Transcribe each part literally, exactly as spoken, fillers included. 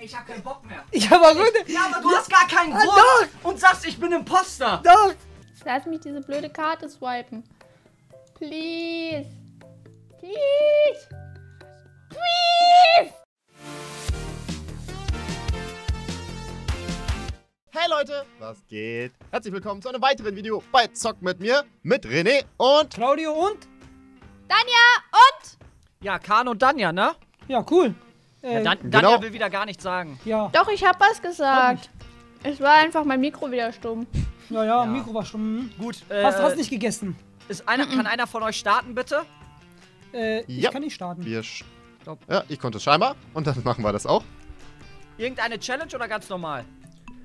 Ich hab keinen Bock mehr. Ja, aber René. Ich, ja, aber du ja. hast gar keinen Bock ah, und sagst, ich bin Imposter. Doch. Lass mich diese blöde Karte swipen. Please. Please. Please. Hey Leute, was geht? Herzlich willkommen zu einem weiteren Video bei Zock mit mir, mit René und Claudio und Dania und ja, Kaan und Dania, ne? Ja, cool. Ja, Dan genau. Daniel will wieder gar nichts sagen. Ja. Doch, ich habe was gesagt. Es war einfach mein Mikro wieder stumm. Ja, ja, ja. Mikro war stumm. Gut. Äh, hast du was nicht gegessen? Ist einer, kann einer von euch starten, bitte? Äh, ich ja. kann nicht starten. Wir Stop. Ja, ich konnte es scheinbar. Und dann machen wir das auch. Irgendeine Challenge oder ganz normal?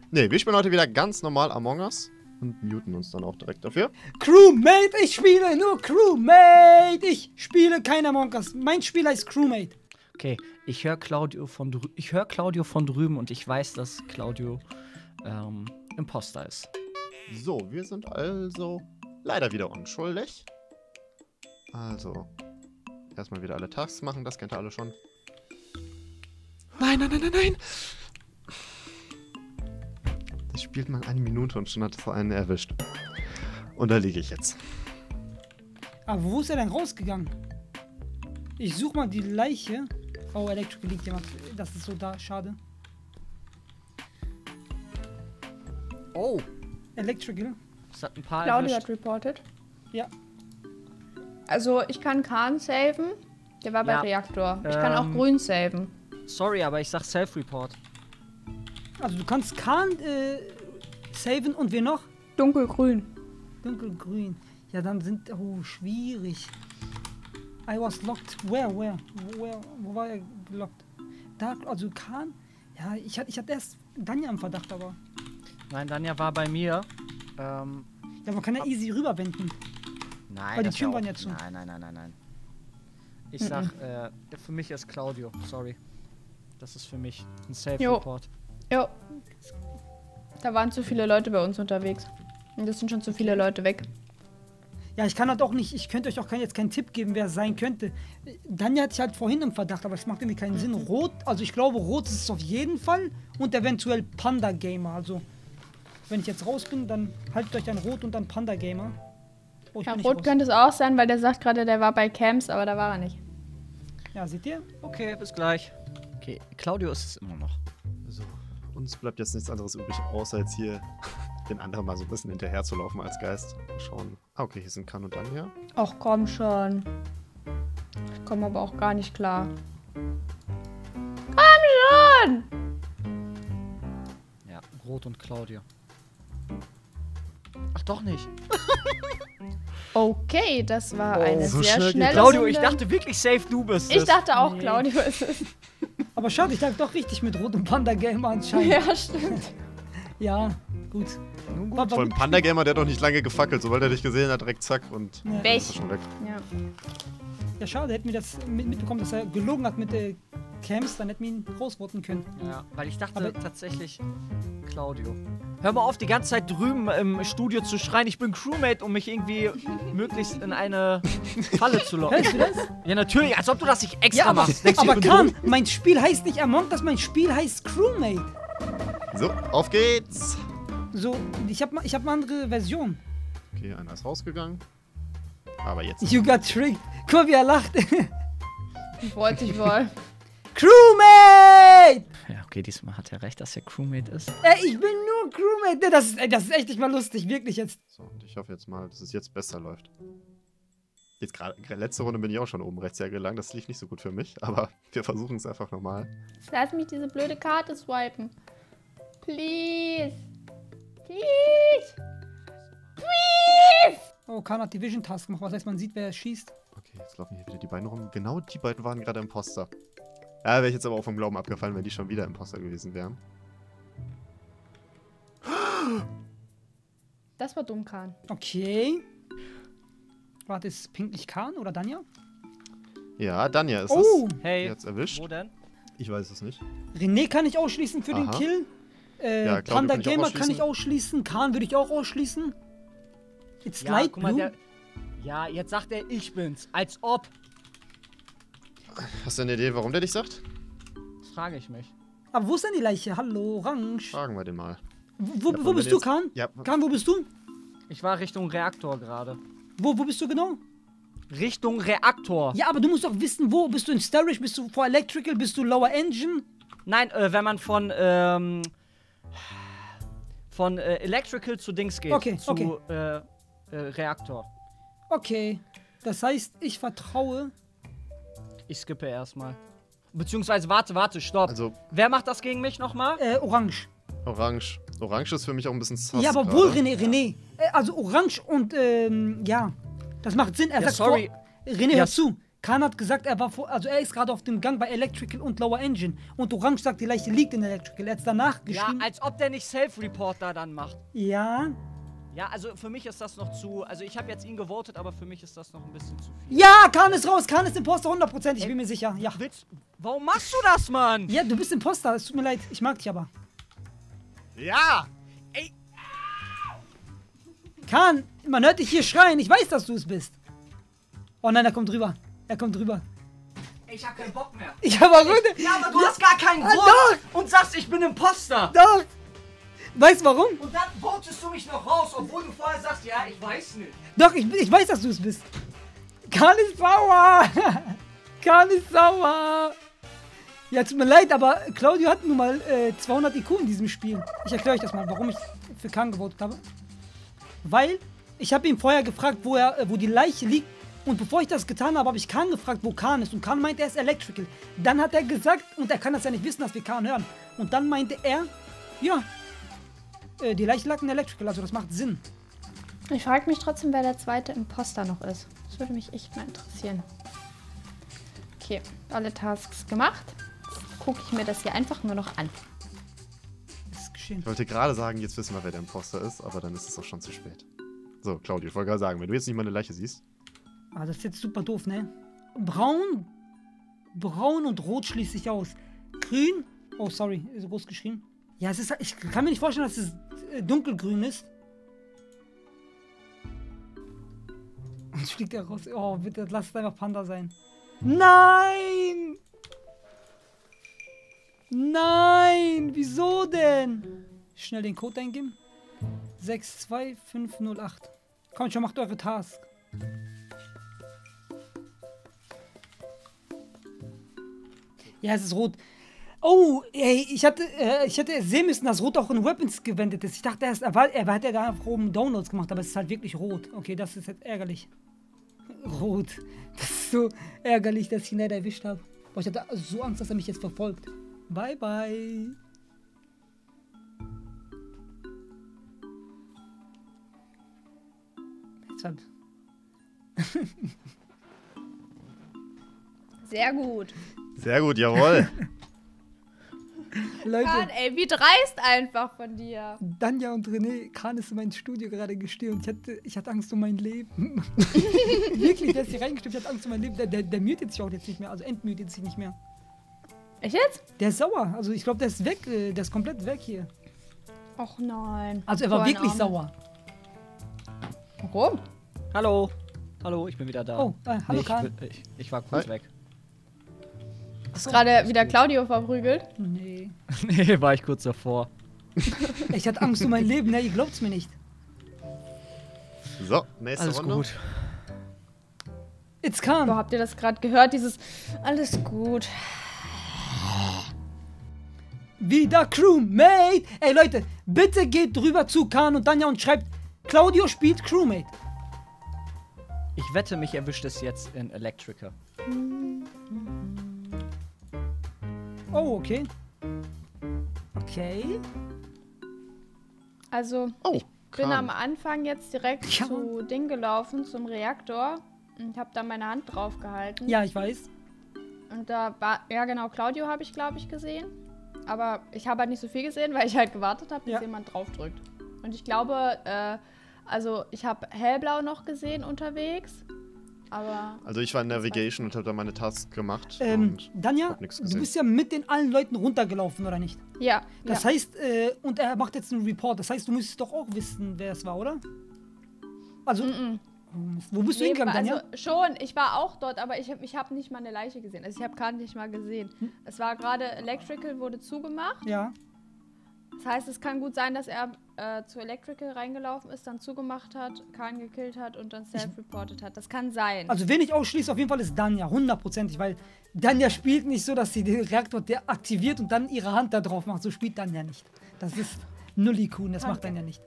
Ne, wir spielen heute wieder ganz normal Among Us. Und muten uns dann auch direkt dafür. Crewmate, ich spiele nur Crewmate. Ich spiele kein Among Us. Mein Spieler ist Crewmate. Okay, ich höre Claudio, hör Claudio von drüben und ich weiß, dass Claudio ähm, Imposter ist. So, wir sind also leider wieder unschuldig. Also, erstmal wieder alle Tasks machen, das kennt ihr alle schon. Nein, nein, nein, nein, nein! Das spielt man eine Minute und schon hat vor einen erwischt. Und da liege ich jetzt. Aber wo ist er denn rausgegangen? Ich suche mal die Leiche. Oh, Elektrik liegt jemand. Das ist so da, schade. Oh. Electrical. Das hat ein paar Claudio hat reported. Ja. Also, ich kann Kahn saven. Der war ja. bei Reaktor. Ich ähm, kann auch Grün saven. Sorry, aber ich sag Self-Report. Also, du kannst Kahn äh, saven und wen noch? Dunkelgrün. Dunkelgrün. Ja, dann sind... Oh, schwierig. I was locked. Where, where? Where? Wo war er gelockt? Da, also Kaan? Ja, ich hatte ich hatte erst Danja im Verdacht, aber... Nein, Danja war bei mir. Ähm, ja, man kann ja easy rüberwenden. Nein, weil die Türen waren ja zu. Nein, nein, nein, nein, nein. Ich mhm. sag, äh, für mich ist Claudio. Sorry. Das ist für mich ein Safe-Report. Jo. jo. Da waren zu viele Leute bei uns unterwegs. Und das sind schon zu viele Leute weg. Ja, ich kann halt auch nicht, ich könnte euch auch kein, jetzt keinen Tipp geben, wer es sein könnte. Danja hatte ich halt vorhin im Verdacht, aber das macht irgendwie keinen Sinn. Rot, also ich glaube, Rot ist es auf jeden Fall und eventuell Panda Gamer. Also, wenn ich jetzt raus bin, dann haltet euch an Rot und dann Panda Gamer. Oh, ja, Rot raus. Könnte es auch sein, weil der sagt gerade, der war bei Camps, aber da war er nicht. Ja, seht ihr? Okay, bis gleich. Okay, Claudio ist es immer noch. So, uns bleibt jetzt nichts anderes übrig, außer jetzt hier... den anderen mal so ein bisschen hinterher zu laufen als Geist. Mal schauen. Ah, okay, hier sind Kan und Danja. Ach, komm schon. Ich komme aber auch gar nicht klar. Komm schon! Ja, Rot und Claudia. Ach, doch nicht. Okay, das war oh, eine so sehr schnell schnelle Claudio, ich dachte wirklich safe, du bist es. Ich dachte auch, nee. Claudio ist es. Aber schade, ich lag doch richtig mit Rot und Panda Gamer anscheinend. Ja, stimmt. Ja. Gut. Nun gut. Vor allem Panda Gamer, der hat doch nicht lange gefackelt, sobald er dich gesehen hat, direkt zack und ja. Weg. Ist schon weg. Ja. Ja, schade, hätten wir das mitbekommen, dass er gelogen hat mit äh, Camps, dann hätten wir ihn rausrotten können. Ja, weil ich dachte aber tatsächlich, Claudio. Hör mal auf, die ganze Zeit drüben im Studio zu schreien, ich bin Crewmate, um mich irgendwie möglichst in eine Falle zu locken. Hörst du das? Ja, natürlich, als ob du das nicht extra ja, aber, machst. Denkst aber Kahn, mein Spiel heißt nicht Among Us, mein Spiel heißt Crewmate. So, auf geht's. So, ich hab, ich hab eine andere Version. Okay, einer ist rausgegangen. Aber jetzt... You got tricked. Guck mal, wie er lacht. Wollte ich wohl. Crewmate! Ja, okay, diesmal hat er recht, dass er Crewmate ist. Ey, ich bin nur Crewmate. Das ist, ey, das ist echt nicht mal lustig, wirklich jetzt. So, und ich hoffe jetzt mal, dass es jetzt besser läuft. Jetzt gerade, letzte Runde bin ich auch schon oben rechts hergelangt. Das lief nicht so gut für mich, aber wir versuchen es einfach nochmal. Lass mich diese blöde Karte swipen. Please. Please! Please! Oh, Kaan hat die Vision-Task gemacht, was heißt, man sieht, wer schießt. Okay, jetzt laufen hier wieder die beiden rum. Genau die beiden waren gerade Imposter. Ja, wäre ich jetzt aber auch vom Glauben abgefallen, wenn die schon wieder Imposter gewesen wären. Das war dumm, Kaan. Okay. Warte, ist es pinklich Kaan oder Danja? Ja, Danja ist oh. es. Hey, jetzt erwischt. Wo denn? Ich weiß es nicht. René kann ich ausschließen für Aha. den Kill. Äh, ja, Panda Gamer kann ich ausschließen, Kaan würde ich auch ausschließen. It's ja, light blue. Mal, der, ja, jetzt sagt er, ich bin's. Als ob. Hast du eine Idee, warum der dich sagt? Das frage ich mich. Aber wo ist denn die Leiche? Hallo, Orange. Fragen wir den mal. Wo, wo, wo bist du, Kaan? Ja. Kaan, wo bist du? Ich war Richtung Reaktor gerade. Wo, wo bist du genau? Richtung Reaktor. Ja, aber du musst doch wissen, wo. Bist du in Storage? Bist du vor Electrical? Bist du Lower Engine? Nein, äh, wenn man von, ähm, von äh, Electrical zu Dings geht. Okay, zu, okay. Äh, äh, Reaktor. Okay, das heißt, ich vertraue. Ich skippe erstmal. Beziehungsweise, warte, warte, stopp. Also, wer macht das gegen mich nochmal? Äh, Orange. Orange. Orange ist für mich auch ein bisschen sass. Ja, aber wohl, René, René. Ja. Also Orange und, ähm, ja. Das macht Sinn. Er ja, sagt, sorry. Vor, René, ja. Hör zu. Kaan hat gesagt, er war vor, also er ist gerade auf dem Gang bei Electrical und Lower Engine. Und Orange sagt, die Leiche liegt in Electrical. Er hat danach geschrieben. Ja, als ob der nicht Self-Reporter dann macht. Ja. Ja, also für mich ist das noch zu. Also ich habe jetzt ihn gewotet, aber für mich ist das noch ein bisschen zu viel. Ja, Kaan ist raus. Kaan ist Imposter, hundert Prozent. Ich bin mir sicher. Ja. Willst, warum machst du das, Mann? Ja, du bist Imposter. Es tut mir leid. Ich mag dich aber. Ja! Ey! Kaan, man hört dich hier schreien. Ich weiß, dass du es bist. Oh nein, er kommt rüber. Er kommt rüber. Ich hab keinen Bock mehr. Ich hab auch ich, ja, aber du ja. hast gar keinen Grund ah, und sagst, ich bin Imposter. Doch. Weißt du warum? Und dann votest du mich noch raus, obwohl du vorher sagst, ja, ich weiß nicht. Doch, ich, ich weiß, dass du es bist. Kaan ist sauer. Kaan ist sauer. Ja, tut mir leid, aber Claudio hat nun mal äh, zweihundert I Q in diesem Spiel. Ich erkläre euch das mal, warum ich für Kaan gewotet habe. Weil ich habe ihn vorher gefragt, wo, er, äh, wo die Leiche liegt. Und bevor ich das getan habe, habe ich Kaan gefragt, wo Kaan ist. Und Kaan meint, er ist Electrical. Dann hat er gesagt, und er kann das ja nicht wissen, dass wir Kaan hören. Und dann meinte er, ja, äh, die Leiche lag in Electrical, also das macht Sinn. Ich frage mich trotzdem, wer der zweite Imposter noch ist. Das würde mich echt mal interessieren. Okay, alle Tasks gemacht. Gucke ich mir das hier einfach nur noch an. Das ist geschehen. Ich wollte gerade sagen, jetzt wissen wir, wer der Imposter ist, aber dann ist es auch schon zu spät. So, Claudio, ich wollte gerade sagen, wenn du jetzt nicht mal eine Leiche siehst. Ah, das ist jetzt super doof, ne? Braun, braun und rot schließt sich aus. Grün, oh sorry, ist groß geschrieben. Ja, es ist, ich kann mir nicht vorstellen, dass es dunkelgrün ist. Und fliegt er raus. Oh, bitte, lass es einfach Panda sein. Nein! Nein, wieso denn? Schnell den Code eingeben. sechs zwei fünf null acht. Komm schon, macht eure Task. Ja, es ist rot. Oh, ey, ich hatte, äh, ich hätte sehen müssen, dass rot auch in Weapons gewendet ist. Ich dachte erst, er, war, er hat ja da einfach oben Downloads gemacht, aber es ist halt wirklich rot. Okay, das ist jetzt ärgerlich. Rot. Das ist so ärgerlich, dass ich ihn leider erwischt habe. Boah, ich hatte so Angst, dass er mich jetzt verfolgt. Bye, bye. Sehr gut. Sehr gut, jawohl. Leute. Kaan, ey, wie dreist einfach von dir. Dania und René, Kaan ist in mein Studio gerade gestürmt. Ich hatte, ich hatte Angst um mein Leben. Wirklich, der ist hier reingestürmt, ich hatte Angst um mein Leben. Der, der, der mutet sich auch jetzt nicht mehr, also entmutet sich nicht mehr. Echt jetzt? Der ist sauer. Also ich glaube, der ist weg. Der ist komplett weg hier. Och nein. Also er war wirklich sauer. Warum? Hallo. Hallo, ich bin wieder da. Oh, äh, hallo nee, Kaan. Ich, ich, ich war kurz weg. Hast du gerade wieder Claudio verprügelt? Nee. Nee, war ich kurz davor. Ich hatte Angst um mein Leben, ne? Ihr glaubt's mir nicht. So, nächste Runde. Alles gut. It's Kaan. Habt ihr das gerade gehört? Dieses alles gut. Wieder Crewmate! Ey Leute, bitte geht drüber zu Kaan und Dania und schreibt, Claudio spielt Crewmate. Ich wette, mich erwischt es jetzt in Electrica. Oh, okay. Okay. Also, oh, ich bin Kaan. Am Anfang jetzt direkt ja. zu Ding gelaufen, zum Reaktor. Und hab da meine Hand drauf gehalten. Ja, ich weiß. Und da war, ja genau, Claudio habe ich, glaube ich, gesehen. Aber ich habe halt nicht so viel gesehen, weil ich halt gewartet habe, bis ja. jemand drauf drückt. Und ich glaube, äh, also ich habe hellblau noch gesehen unterwegs, aber... Also ich war in Navigation und habe da meine Task gemacht. Ähm, Dania, du bist ja mit den allen Leuten runtergelaufen, oder nicht? Ja. Das ja. heißt, äh, und er macht jetzt einen Report, das heißt, du müsstest doch auch wissen, wer es war, oder? Also... Mm-mm. Wo bist nee, du hingegangen, Daniel? Also schon, ich war auch dort, aber ich habe ich hab nicht mal eine Leiche gesehen. Also ich habe gerade nicht mal gesehen. Hm? Es war gerade, Electrical wurde zugemacht. Ja. Das heißt, es kann gut sein, dass er äh, zu Electrical reingelaufen ist, dann zugemacht hat, Kaan gekillt hat und dann self-reported hat. Das kann sein. Also wen ich ausschließe, auf jeden Fall ist Dania, hundertprozentig, weil Dania spielt nicht so, dass sie den Reaktor deaktiviert und dann ihre Hand da drauf macht. So spielt Dania nicht. Das ist Nullikun, das kann macht Dania nicht.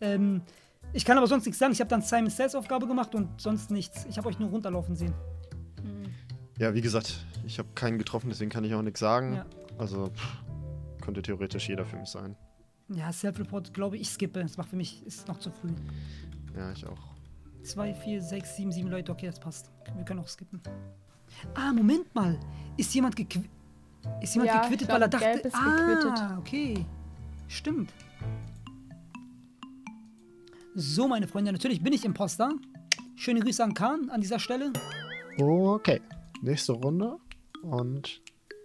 Ähm, ich kann aber sonst nichts sagen. Ich habe dann Simon Says Aufgabe gemacht und sonst nichts. Ich habe euch nur runterlaufen sehen. Mhm. Ja, wie gesagt, ich habe keinen getroffen, deswegen kann ich auch nichts sagen. Ja. Also pff, könnte theoretisch jeder für mich sein. Ja, Self-Report glaube ich, skippe. Das macht für mich, ist noch zu früh. Ja, ich auch. Zwei, vier, sechs, sieben, sieben Leute. Okay, das passt. Wir können auch skippen. Ah, Moment mal. Ist jemand, gequ ist jemand ja, gequittet, glaub, weil er dachte... Gelb ist ah, gequittet. Okay. Stimmt. So, meine Freunde, natürlich bin ich Imposter. Schöne Grüße an Kaan an dieser Stelle. Okay, nächste Runde und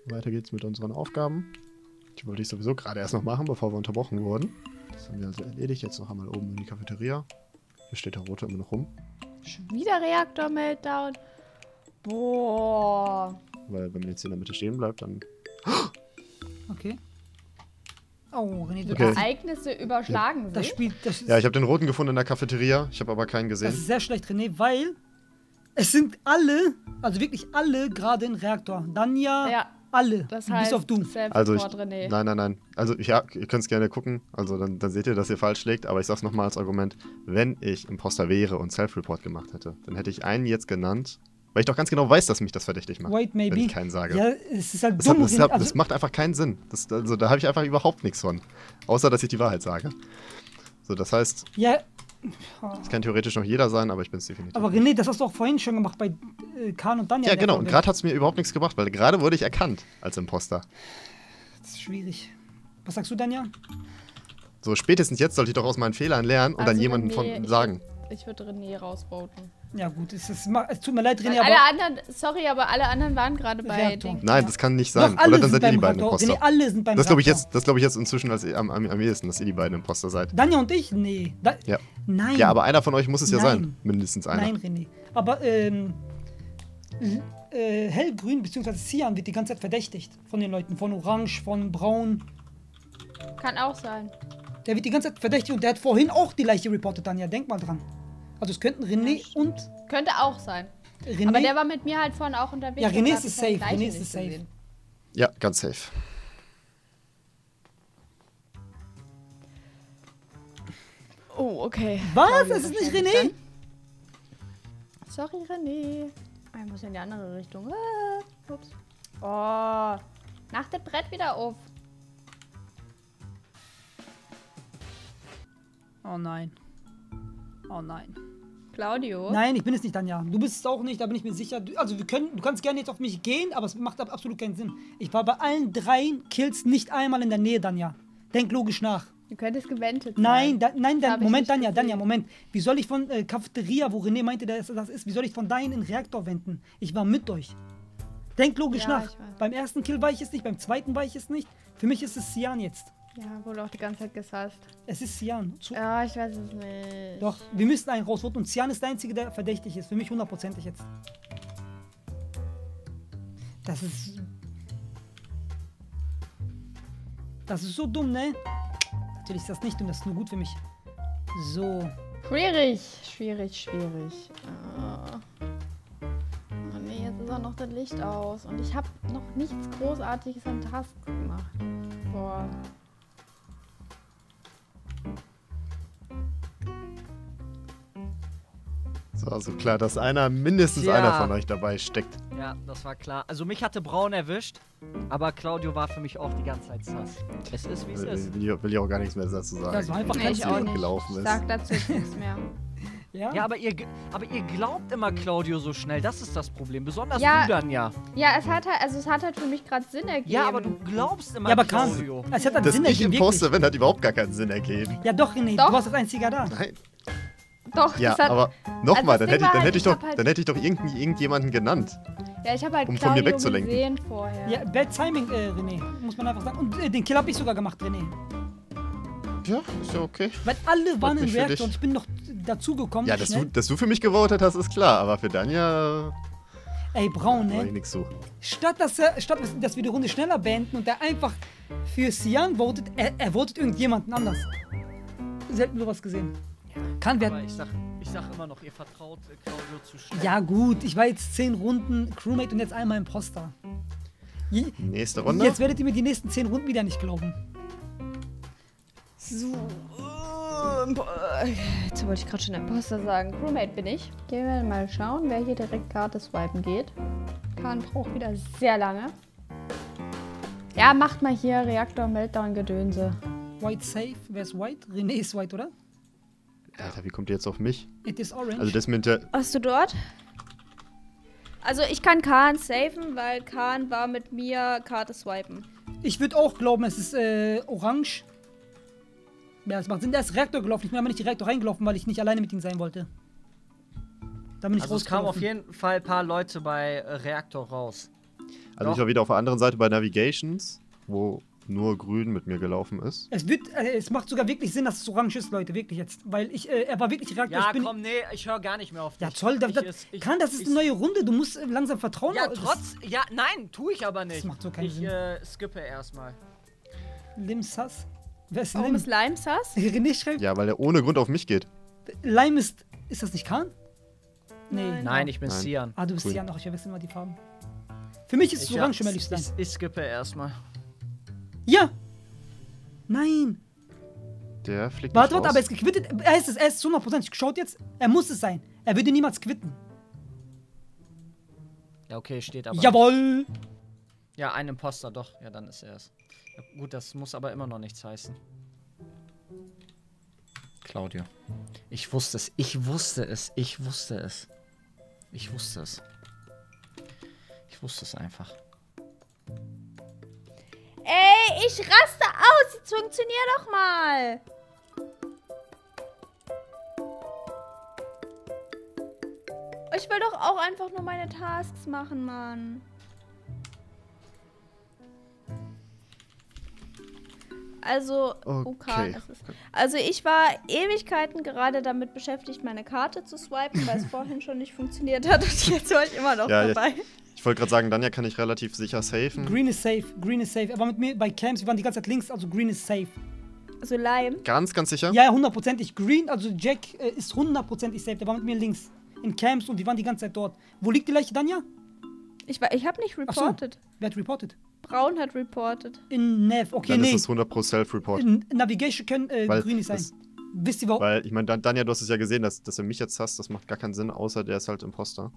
weiter geht's mit unseren Aufgaben. Die wollte ich sowieso gerade erst noch machen, bevor wir unterbrochen wurden. Das haben wir also erledigt. Jetzt noch einmal oben in die Cafeteria. Hier steht der Rote immer noch rum. Schon wieder Reaktor-Meltdown. Boah. Weil wenn man jetzt hier in der Mitte stehen bleibt, dann... Okay. Oh, René, okay. Ereignisse überschlagen ja. sind. Das das ja, ich habe den Roten gefunden in der Cafeteria, ich habe aber keinen gesehen. Das ist sehr schlecht, René, weil es sind alle, also wirklich alle, gerade in Reaktor. Dania, ja, alle, das heißt, bis auf du. Also ich, René. Nein, nein, nein. Also ja, ihr könnt es gerne gucken, also dann, dann seht ihr, dass ihr falsch liegt, aber ich sag's nochmal als Argument, wenn ich Imposter wäre und Self-Report gemacht hätte, dann hätte ich einen jetzt genannt. Weil ich doch ganz genau weiß, dass mich das verdächtig macht, Wait, wenn ich keinen sage. Ja, es ist halt das, dumm, hat, das, hat, also das macht einfach keinen Sinn. Das, also, da habe ich einfach überhaupt nichts von. Außer, dass ich die Wahrheit sage. So, das heißt, ja. Oh. Das kann theoretisch noch jeder sein, aber ich bin es definitiv. Aber René, das hast du auch vorhin schon gemacht bei äh, Kaan und Daniel. Ja, genau. Und gerade hat es mir überhaupt nichts gebracht, weil gerade wurde ich erkannt als Imposter. Das ist schwierig. Was sagst du, Daniel? So, spätestens jetzt sollte ich doch aus meinen Fehlern lernen und also dann jemandem von sagen. Ich würde René rausbauten. Ja gut, es, ist, es tut mir leid, René, aber... Alle anderen, sorry, aber alle anderen waren gerade bei... Ding, nein, ja. das kann nicht sein. Doch, oder dann seid ihr die beiden Imposter. René, alle sind beim das glaube ich, glaub ich jetzt inzwischen als, am, am, am ehesten, dass ihr die beiden Imposter seid. Danja und ich? Nee. Da, ja. Nein. Ja, aber einer von euch muss es ja nein. sein. Mindestens einer. Nein, René. Aber ähm, äh, hellgrün bzw. Cyan wird die ganze Zeit verdächtigt von den Leuten. Von orange, von braun. Kann auch sein. Der wird die ganze Zeit verdächtigt und der hat vorhin auch die Leiche reportet, Danja. Denk mal dran. Also es könnten René ja, und... Könnte auch sein. René, aber der war mit mir halt vorhin auch unterwegs. Ja, René ist safe. René ist safe. Gesehen. Ja, ganz safe. Oh, okay. Was? Das ist nicht René? Dann. Sorry, René. Ich muss in die andere Richtung. Ah, ups. Oh. Nach dem Brett wieder auf. Oh nein. Oh nein. Claudio? Nein, ich bin es nicht, Danja. Du bist es auch nicht, da bin ich mir sicher. Du, also wir können, du kannst gerne jetzt auf mich gehen, aber es macht absolut keinen Sinn. Ich war bei allen drei Kills nicht einmal in der Nähe, Danja. Denk logisch nach. Du könntest gewendet sein. Nein, da, nein, da, Moment, Danja, Danja, Moment. Wie soll ich von äh, Cafeteria, wo René meinte, dass das ist, wie soll ich von dahin in den Reaktor wenden? Ich war mit euch. Denk logisch ja, nach. Beim ersten Kill war ich es nicht, beim zweiten war ich es nicht. Für mich ist es Cyan jetzt. Ja, wurde auch die ganze Zeit gesasst. Es ist Cyan. Ja, ich weiß es nicht. Doch, wir müssen einen rausvoten und Cyan ist der Einzige, der verdächtig ist. Für mich hundertprozentig jetzt. Das ist... Das ist so dumm, ne? Natürlich ist das nicht dumm, das ist nur gut für mich. So. Schwierig, schwierig, schwierig. Ah. Oh ne, jetzt ist auch noch das Licht aus. Und ich habe noch nichts Großartiges an Task gemacht. Boah. Also klar, dass einer, mindestens ja. einer von euch dabei steckt. Ja, das war klar. Also mich hatte Braun erwischt, aber Claudio war für mich auch die ganze Zeit sass. Es ist, wie es ist. Will, will ich auch gar nichts mehr dazu sagen. Das war einfach nee, ich auch nicht. Gelaufen ist. Sag dazu nichts mehr. Ja, ja aber, ihr, aber ihr glaubt immer Claudio so schnell. Das ist das Problem. Besonders ja, du, Danja. Ja, es hat halt, also es hat halt für mich gerade Sinn ergeben. Ja, aber du glaubst immer ja, aber Claudio. Claudio. Es hat halt ja. Sinn ergeben. Das ich Imposter bin, hat überhaupt gar keinen Sinn ergeben. Ja doch, René, doch. Du warst das einzige da. Nein. Doch, ja, das hat, aber nochmal, also dann, dann, halt, dann, halt, dann hätte ich doch irgend, irgendjemanden genannt. Ja, ich habe halt um von mir wegzulenken. Gesehen vorher. Ja, Bad Timing, äh, René, muss man einfach sagen. Und äh, den Kill habe ich sogar gemacht, René. Ja, ist ja okay. Weil alle waren im Reaktor und ich bin noch dazugekommen. Ja, dass du, dass du für mich gewotet hast, ist klar, aber für Dania... Ey, Braun, ne? Nix so. Statt, dass, er, statt dass wir die Runde schneller beenden und er einfach für Sian votet, er, er votet irgendjemanden anders. Selten sowas gesehen. Ja, kann werden. Ich sag, ich sag immer noch, ihr vertraut Claudio zu schnell. Ja gut, ich war jetzt zehn Runden Crewmate und jetzt einmal Imposter. Je, Nächste Runde? Jetzt werdet ihr mir die nächsten zehn Runden wieder nicht glauben. So. Jetzt wollte ich gerade schon Imposter sagen. Crewmate bin ich. Gehen wir mal schauen, wer hier direkt Karte swipen geht. Kaan braucht wieder sehr lange. Ja, macht mal hier Reaktor-Meltdown-Gedönse. White safe. Wer ist white? René ist white, oder? Alter, wie kommt ihr jetzt auf mich? It is orange. Also das mit der... Warst du dort? Also ich kann Kaan safen, weil Kaan war mit mir Karte swipen. Ich würde auch glauben, es ist äh, orange. Ja, das macht Sinn. Der ist Reaktor gelaufen. Ich bin aber nicht Reaktor reingelaufen, weil ich nicht alleine mit ihm sein wollte. Da bin ich also es kamen auf jeden Fall ein paar Leute bei Reaktor raus. Also Doch. Ich war wieder auf der anderen Seite bei Navigations, wo nur grün mit mir gelaufen ist. Es wird, äh, es macht sogar wirklich Sinn, dass es orange ist, Leute, wirklich jetzt. Weil ich, äh, er war wirklich Reaktor. Ja, ich bin komm, nee, ich höre gar nicht mehr auf dich. Ja, toll, da, ich, das, ich, kann, das ist ich, eine neue Runde, du musst langsam vertrauen. Ja, trotz, ja, nein, tue ich aber nicht. Das macht so keinen Sinn. Ich äh, skippe erstmal. Limsas. Warum ist Lime Sass? René schreibt. Ja, weil er ohne Grund auf mich geht. Lime ist. Ist das nicht Kaan? Nee. Nein, Nein ich bin Nein. Sian. Ah, du bist cool. Sian noch. Ich verwechsel immer die Farben. Für mich ist es orange immer liebst. Ich, ich skippe erstmal. Ja! Nein! Der fliegt nicht raus. Warte, warte, aber er ist gequittet. Er ist es, er ist zu hundert Prozent. Ich schaut jetzt. Er muss es sein. Er würde niemals quitten. Ja, okay, steht aber. Jawoll! Ja, ein Imposter, doch. Ja, dann ist er es. Gut, das muss aber immer noch nichts heißen. Claudio. Ich wusste es, ich wusste es, ich wusste es. Ich wusste es. Ich wusste es einfach. Ey, ich raste aus, jetzt funktionier doch mal. Ich will doch auch einfach nur meine Tasks machen, Mann. Also, okay. Okay, ist also ich war Ewigkeiten gerade damit beschäftigt, meine Karte zu swipen, weil es vorhin schon nicht funktioniert hat und jetzt war ich immer noch ja, dabei. Jetzt. Ich wollte gerade sagen, Dania kann ich relativ sicher safen. Green ist safe, green ist safe. Er war mit mir bei Camps, wir waren die ganze Zeit links, also green ist safe. Also Lime? Ganz, ganz sicher? Ja, hundertprozentig. Green, also Jack äh, ist hundertprozentig safe, der war mit mir links in Camps und wir waren die ganze Zeit dort. Wo liegt die Leiche, Dania? Ich, ich habe nicht reported. Ach so. Wer hat reported? Braun hat reported. In Nav, okay, dann nee. Dann ist das hundert Prozent Self-Report. Navigation können äh, grün nicht sein. Wisst ihr warum? Weil, ich meine, Dan Dania, du hast es ja gesehen, dass, dass er mich jetzt hasst, das macht gar keinen Sinn, außer der ist halt Imposter.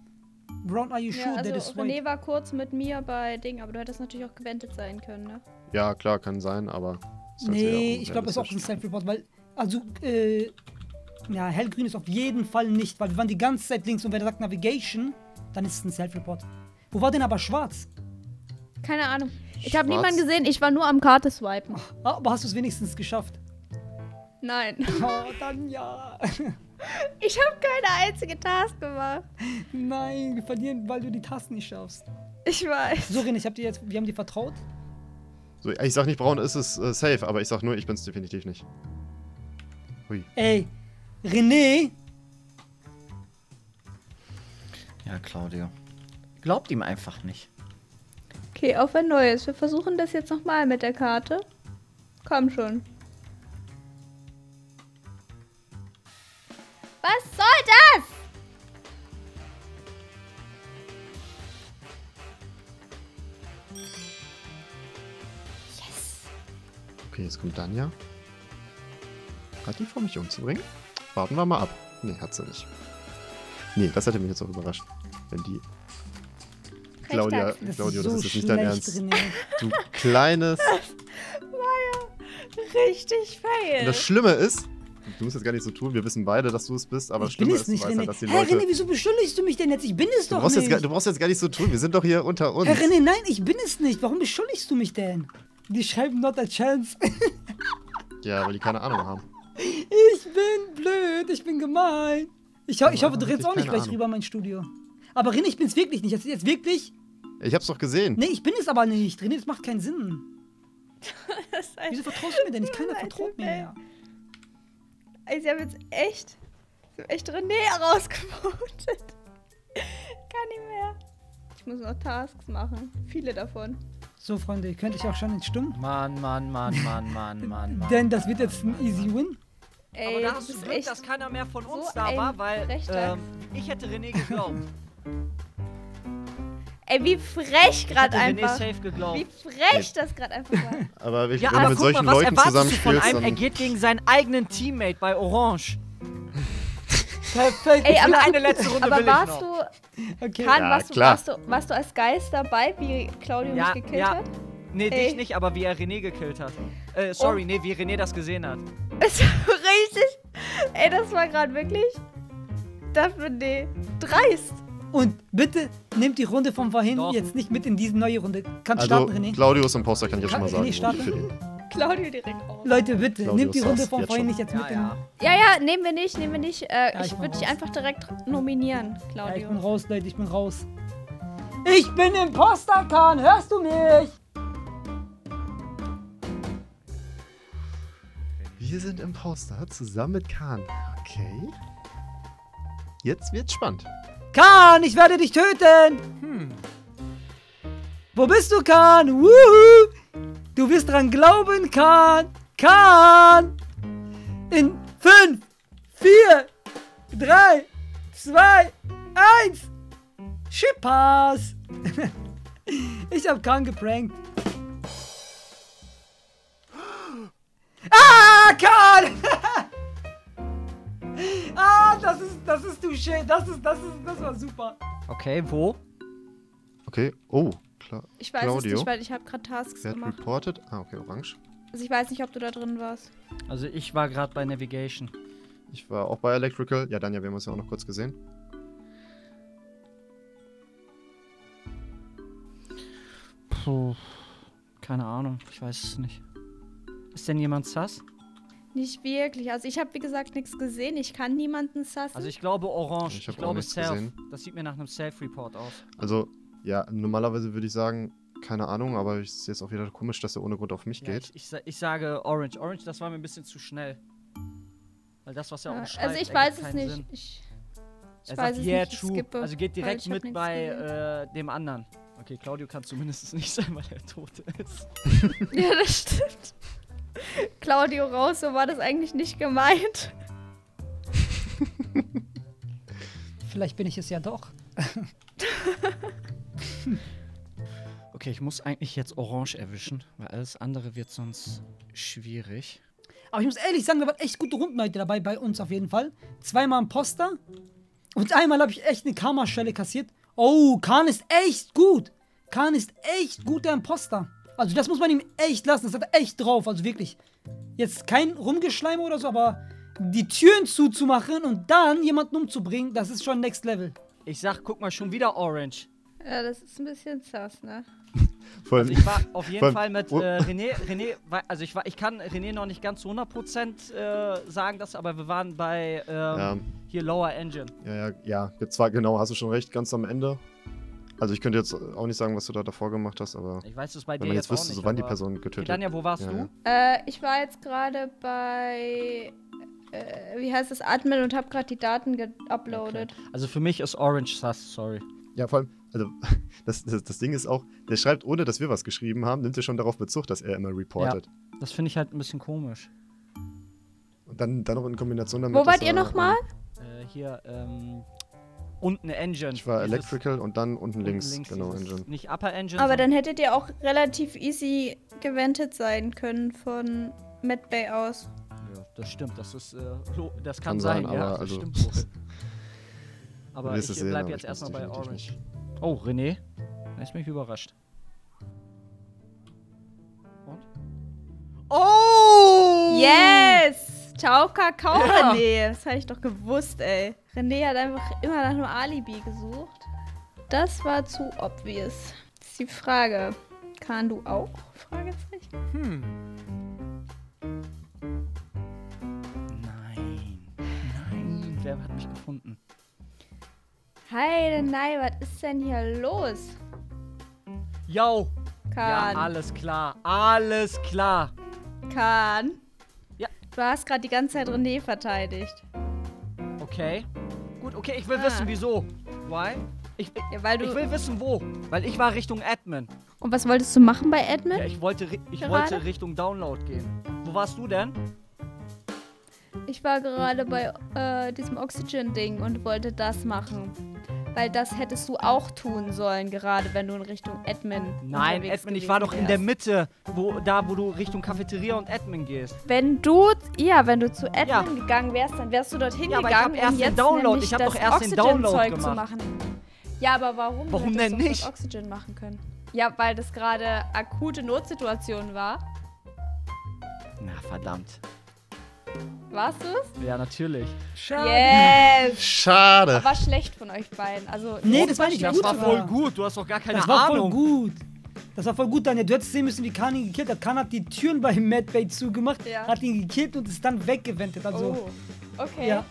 Braun, are you sure ja, also that is René white? War kurz mit mir bei Ding, aber du hättest natürlich auch gewendet sein können, ne? Ja, klar, kann sein, aber... Nee, ich glaube, das ist auch ein Self-Report, weil... Also, äh... ja, hellgrün ist auf jeden Fall nicht, weil wir waren die ganze Zeit links und wenn er sagt Navigation, dann ist es ein Self-Report. Wo war denn aber schwarz? Keine Ahnung. Ich habe niemanden gesehen, ich war nur am Karte swipen. Oh, aber hast du es wenigstens geschafft? Nein. Oh, dann ja. Ich habe keine einzige Task gemacht. Nein, wir verlieren, weil du die Task nicht schaffst. Ich weiß. So, René, ich hab dir jetzt, wir haben dir vertraut. So, ich sag nicht, braun ist es äh, safe, aber ich sag nur, ich bin's definitiv nicht. Hui. Ey, René! Ja, Claudio. Glaubt ihm einfach nicht. Okay, auf ein neues. Wir versuchen das jetzt nochmal mit der Karte. Komm schon. Was soll das? Yes. Okay, jetzt kommt Dania. Hat die vor, mich umzubringen? Warten wir mal ab. Nee, hat sie nicht. Nee, das hätte mich jetzt auch überrascht. Wenn die... Claudia, das Claudio, das ist, so ist nicht dein Ernst. Drin, du kleines... Das war ja richtig fail. Und das Schlimme ist, du musst jetzt gar nicht so tun, wir wissen beide, dass du es bist, aber das Schlimme ist, nicht, du weißt halt, dass die Leute... Herr René, wieso beschuldigst du mich denn jetzt? Ich bin es du doch brauchst nicht. Jetzt, du brauchst jetzt gar nicht so tun, wir sind doch hier unter uns. Herr René, nein, ich bin es nicht. Warum beschuldigst du mich denn? Die schreiben not a chance. Ja, weil die keine Ahnung haben. Ich bin blöd, ich bin gemein. Ich, ho ich hoffe, du redest auch nicht gleich Ahnung. Rüber in mein Studio. Aber René, ich bin es wirklich nicht. Jetzt, jetzt wirklich... Ich hab's doch gesehen. Nee, ich bin es aber nicht. René, das macht keinen Sinn. Wieso vertraust du mir denn nicht? Keiner vertraut mir mehr. Ich habe jetzt echt Ich hab echt René herausgefunden. Kann nicht mehr. Ich muss noch Tasks machen. Viele davon. So, Freunde, könnte ich auch schon entstummen? Mann, Mann, Mann, Mann, Mann, Mann, Mann. Denn das wird jetzt ein easy win. Ey, aber da hast du Glück, dass keiner mehr von uns so da war, weil ähm, ich hätte René geglaubt. Ey, wie frech gerade einfach. René safe geglaubt. Wie frech das gerade einfach war. Aber ich, ja, wenn aber du mit solchen mal, Leuten zusammenspielst, dann... Er geht gegen seinen eigenen Teammate bei Orange. Perfekt. Ey, aber eine letzte Runde aber will warst ich noch. Du, okay. Kaan, ja, warst, du, warst, du, warst du als Geist dabei, wie Claudio ja, mich gekillt ja. hat? Nee, Ey. dich nicht, aber wie er René gekillt hat. Äh, sorry, oh. nee, wie René das gesehen hat. Ist richtig. Ey, das war gerade wirklich... Dafür, nee, dreist. Und bitte nehmt die Runde von vorhin Doch. jetzt nicht mit in diese neue Runde. Kannst also, starten, René. Claudio ist Imposter, kann ich jetzt Kann, schon mal sagen. Claudio direkt auf. Leute, bitte, Claudio nehmt die Runde von vorhin nicht jetzt ja, mit. Ja. In ja, ja, nehmen wir nicht, nehmen wir nicht. Äh, ja, ich ich würde dich einfach direkt nominieren, Claudio. Ja, ich bin raus, Leute, ich bin raus. Ich bin Imposter, Kaan, hörst du mich? Wir sind Imposter, zusammen mit Kaan. Okay. Jetzt wird's spannend. Kaan, ich werde dich töten! Hm. Wo bist du, Kaan? Wuhu! Du wirst dran glauben, Kaan! Kaan! In fünf, vier, drei, zwei, eins! Schippers! Ich hab Kaan geprankt. Ah, Kaan! Ah, das ist, das ist touché. Das ist, das ist, das war super. Okay, wo? Okay, oh, klar. Ich weiß Claudio. es nicht, weil ich habe gerade Tasks Red gemacht. Reported. Ah, okay, orange. Also ich weiß nicht, ob du da drin warst. Also ich war gerade bei Navigation. Ich war auch bei Electrical. Ja, Dania, wir haben uns ja auch noch kurz gesehen. Puh, keine Ahnung, ich weiß es nicht. Ist denn jemand sass? Nicht wirklich. Also ich habe, wie gesagt, nichts gesehen. Ich kann niemanden sassen. Also ich glaube Orange. Ich, ich glaube Self. Gesehen. Das sieht mir nach einem Self-Report aus. Also, ja, normalerweise würde ich sagen, keine Ahnung, aber es ist jetzt auch wieder komisch, dass er ohne Grund auf mich ja, geht. Ich, ich, ich sage Orange. Orange, das war mir ein bisschen zu schnell. Weil das, was er ja, auch schreibt, Also ich weiß es nicht. Sinn. Ich, ich er weiß sagt, es yeah, nicht. True. Ich skippe, also geht direkt mit bei äh, dem anderen. Okay, Claudio kann zumindest nicht sein, weil er tot ist. Ja, das stimmt. Claudio raus, so war das eigentlich nicht gemeint. Vielleicht bin ich es ja doch. Okay, ich muss eigentlich jetzt Orange erwischen, weil alles andere wird sonst schwierig. Aber ich muss ehrlich sagen, da waren echt gute Runden heute dabei, bei uns auf jeden Fall. Zweimal Imposter und einmal habe ich echt eine Karma-Schelle kassiert. Oh, Kaan ist echt gut. Kaan ist echt guter Imposter. Also das muss man ihm echt lassen, das hat er echt drauf, also wirklich. Jetzt kein Rumgeschleim oder so, aber die Türen zuzumachen und dann jemanden umzubringen, das ist schon next level. Ich sag, guck mal, schon wieder Orange. Ja, das ist ein bisschen sass, ne? Voll. Also ich war auf jeden Voll. Fall mit äh, René, René, also ich, war, ich kann René noch nicht ganz zu hundert Prozent äh, sagen, dass, aber wir waren bei ähm, ja. hier Lower Engine. Ja, ja, ja, jetzt war, genau, hast du schon recht, ganz am Ende. Also ich könnte jetzt auch nicht sagen, was du da davor gemacht hast, aber ich weiß, bei dir wenn man jetzt, jetzt wüsste, so wann die Person getötet wird. Dania, wo warst ja, du? Ja. Äh, ich war jetzt gerade bei, äh, wie heißt das, Admin und habe gerade die Daten geuploadet. Okay. Also für mich ist Orange sus, sorry. Ja, vor allem, also das, das, das Ding ist auch, der schreibt, ohne dass wir was geschrieben haben, nimmt er schon darauf Bezug, dass er immer reportet. Ja, das finde ich halt ein bisschen komisch. Und dann, dann noch in Kombination damit... Wo wart ihr nochmal? Äh, hier, ähm... unten Engine. Ich war Electrical und dann unten, unten links, links, genau, Engine. Nicht Upper Engine. Aber dann hättet ihr auch relativ easy gewendet sein können von Medbay aus. Ja, das stimmt, das ist, äh, das kann, kann sein, sein aber ja, das also stimmt wohl. Aber ich sehen, bleib aber jetzt erstmal bei Orange. Nicht. Oh, René, lässt mich überrascht. Und? Oh! Yes! Ciao, Kakao, ja. René. Das habe ich doch gewusst, ey. René hat einfach immer nach einem Alibi gesucht. Das war zu obvious. Das ist die Frage. Kaan, du auch? Fragezeichen? Hm. Nein. Nein. Wer hat mich gefunden? Heide, nein, was ist denn hier los? Yo. Kaan. Ja, alles klar. Alles klar. Kaan. Du hast gerade die ganze Zeit René verteidigt. Okay. Gut, okay, ich will ah. wissen, wieso. Why? Ich, ja, weil du ich will wissen, wo. Weil ich war Richtung Admin. Und was wolltest du machen bei Admin? Ja, ich wollte, ich wollte Richtung Download gehen. Wo warst du denn? Ich war gerade bei äh, diesem Oxygen-Ding und wollte das machen. Weil das hättest du auch tun sollen, gerade wenn du in Richtung Admin Nein, Admin, ich war doch wärst. in der Mitte, wo, da wo du Richtung Cafeteria und Admin gehst. Wenn du, ja, wenn du zu Admin ja. gegangen wärst, dann wärst du dorthin ja, gegangen, um jetzt Download. Ich hab doch erst den Download gemacht. Zu machen. Ja, aber warum, warum denn nicht? Das Oxygen machen können? Ja, weil das gerade akute Notsituation war. Na, verdammt. Warst du es? Ja, natürlich. Schade. Yes. Schade. Aber war schlecht von euch beiden. Also, nee, das war nicht gut. Das war voll gut. Du hast doch gar keine Ahnung. Das war voll gut. Das war voll gut, Daniel. Du hättest sehen müssen, wie Kaan ihn gekillt hat. Kaan hat die Türen bei Mad Bay zugemacht, ja. hat ihn gekillt und ist dann weggewendet. Also, oh, okay. Ja.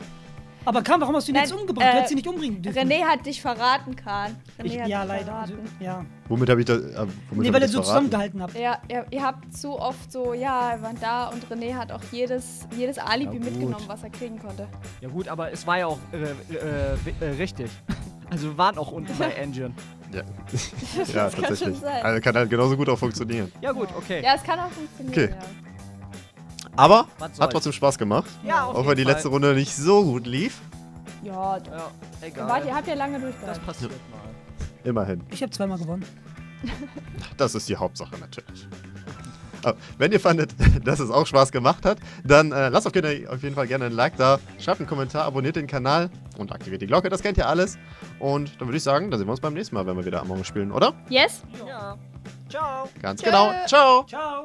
Aber Kaan, warum hast du ihn Nein, jetzt umgebracht? Äh, du hättest ihn nicht umbringen dürfen. René hat dich verraten, Kaan. Ich, ja, leider. Also, ja. Womit habe ich das äh, Nee, weil ihr so zusammengehalten habt. Ja, ihr, ihr habt zu oft so, ja, wir waren da und René hat auch jedes, jedes Alibi ja, mitgenommen, was er kriegen konnte. Ja gut, aber es war ja auch äh, äh, richtig. Also wir waren auch unten bei Engine. Ja, das ja kann tatsächlich. Sein. Also kann halt genauso gut auch funktionieren. Ja gut, okay. Ja, es kann auch funktionieren, okay. ja. Aber hat trotzdem Spaß gemacht, ja, auch wenn die Fall. letzte Runde nicht so gut lief. Ja, ja egal. Warte, ihr habt ja lange durchgehalten. Das passiert ja. mal. Immerhin. Ich habe zweimal gewonnen. Das ist die Hauptsache natürlich. Aber wenn ihr fandet, dass es auch Spaß gemacht hat, dann äh, lasst auf jeden Fall gerne einen Like da, schreibt einen Kommentar, abonniert den Kanal und aktiviert die Glocke, das kennt ihr alles. Und dann würde ich sagen, dann sehen wir uns beim nächsten Mal, wenn wir wieder Among Us spielen, oder? Yes. Ja. Ciao. Ganz Ciao. genau. Ciao. Ciao.